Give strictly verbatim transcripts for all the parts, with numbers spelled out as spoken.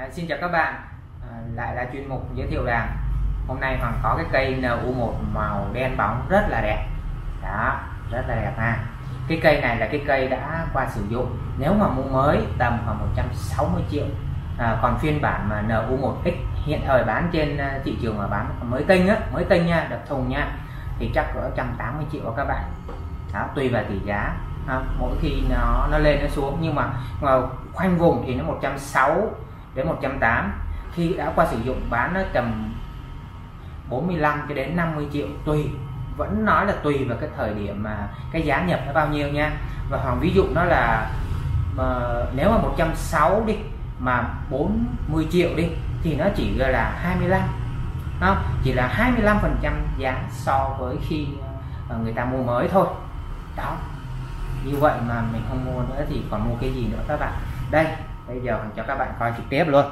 À, xin chào các bạn, à, lại là chuyên mục giới thiệu đàn. Hôm nay Hoàng có cái cây en u một màu đen bóng rất là đẹp đó, rất là đẹp ha. Cái cây này là cái cây đã qua sử dụng, nếu mà mua mới tầm khoảng một trăm sáu mươi triệu. À, còn phiên bản mà en u một X hiện thời bán trên thị trường mà bán mới tinh á, mới tinh nha, đập thùng nha, thì chắc có một trăm tám mươi triệu các bạn đó, tùy vào tỷ giá. À, mỗi khi nó nó lên nó xuống, nhưng mà, mà khoanh vùng thì nó một trăm sáu mươi đến một trăm tám mươi, khi đã qua sử dụng bán nó tầm bốn mươi lăm cho đến năm mươi triệu, tùy, vẫn nói là tùy vào cái thời điểm mà cái giá nhập nó bao nhiêu nha. Và Hoàng ví dụ nó là mà, nếu mà một trăm sáu mươi đi mà bốn mươi triệu đi thì nó chỉ là hai mươi lăm, không? Chỉ là hai mươi lăm phần trăm giá so với khi người ta mua mới thôi đó. Như vậy mà mình không mua nữa thì còn mua cái gì nữa các bạn. Đây, bây giờ mình cho các bạn coi trực tiếp luôn.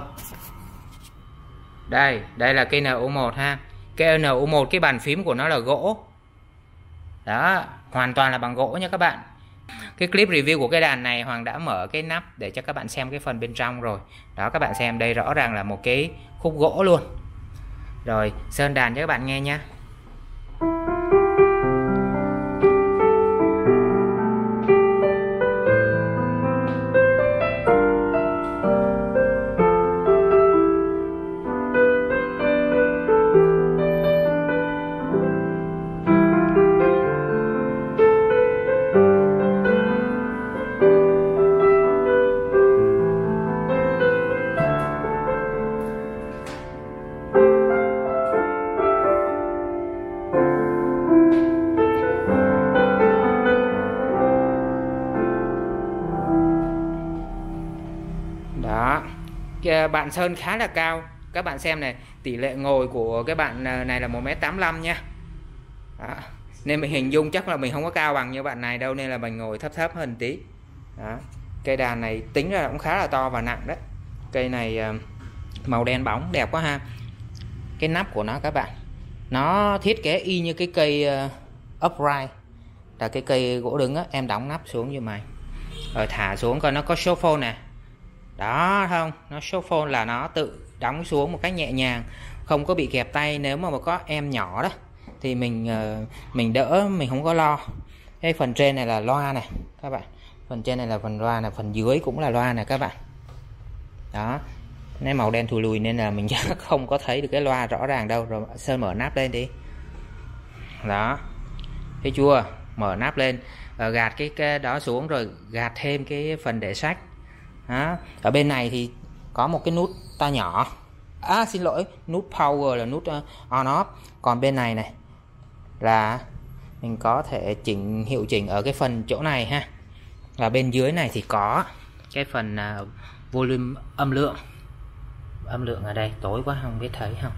Đây, đây là cây en u một ha. Cái en u một, cái bàn phím của nó là gỗ. Đó, hoàn toàn là bằng gỗ nha các bạn. Cái clip review của cái đàn này Hoàng đã mở cái nắp để cho các bạn xem cái phần bên trong rồi. Đó, các bạn xem đây rõ ràng là một cái khúc gỗ luôn. Rồi, sơn đàn cho các bạn nghe nha. Đó, bạn sơn khá là cao. Các bạn xem này, tỷ lệ ngồi của cái bạn này là một mét tám mươi lăm nha. Đó, nên mình hình dung chắc là mình không có cao bằng như bạn này đâu, nên là mình ngồi thấp thấp hơn tí. Đó, cây đàn này tính ra cũng khá là to và nặng đấy. Cây này màu đen bóng đẹp quá ha. Cái nắp của nó các bạn, nó thiết kế y như cái cây upright, là cái cây gỗ đứng á. Em đóng nắp xuống như mày, rồi thả xuống coi nó có số phone nè. Đó không, nó số phone là nó tự đóng xuống một cách nhẹ nhàng, không có bị kẹp tay. Nếu mà có em nhỏ đó thì mình mình đỡ, mình không có lo. Cái phần trên này là loa này các bạn, phần trên này là phần loa này, phần dưới cũng là loa này các bạn. Đó, nên màu đen thùi lùi nên là mình không có thấy được cái loa rõ ràng đâu. Rồi sơn mở nắp lên đi. Đó, thấy chưa, mở nắp lên, gạt cái, cái đó xuống, rồi gạt thêm cái phần để sách. Đó. Ở bên này thì có một cái nút to nhỏ, à xin lỗi, nút power là nút on off. Còn bên này này là mình có thể chỉnh, hiệu chỉnh ở cái phần chỗ này ha. Là bên dưới này thì có cái phần uh, volume âm lượng. Âm lượng ở đây tối quá không biết thấy không.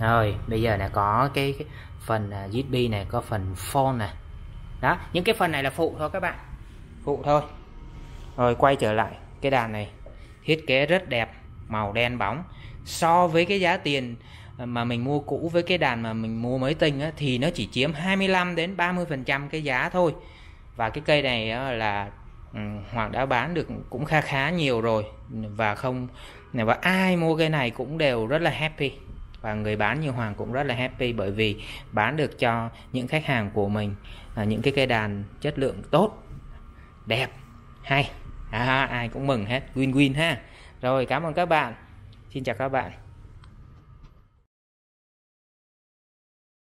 Rồi bây giờ là có cái, cái phần uh, u ét bê này, có phần phone này. Đó, những cái phần này là phụ thôi các bạn, phụ thôi. Rồi quay trở lại, cái đàn này thiết kế rất đẹp, màu đen bóng. So với cái giá tiền mà mình mua cũ với cái đàn mà mình mua mới tinh á, thì nó chỉ chiếm hai mươi lăm đến ba mươi phần trăm cái giá thôi. Và cái cây này á, là Hoàng đã bán được cũng khá khá nhiều rồi, và không và ai mua cây này cũng đều rất là happy, và người bán như Hoàng cũng rất là happy, bởi vì bán được cho những khách hàng của mình những cái cây đàn chất lượng tốt, đẹp, hay. À, ai cũng mừng hết, win win ha. Rồi, cảm ơn các bạn. Xin chào các bạn.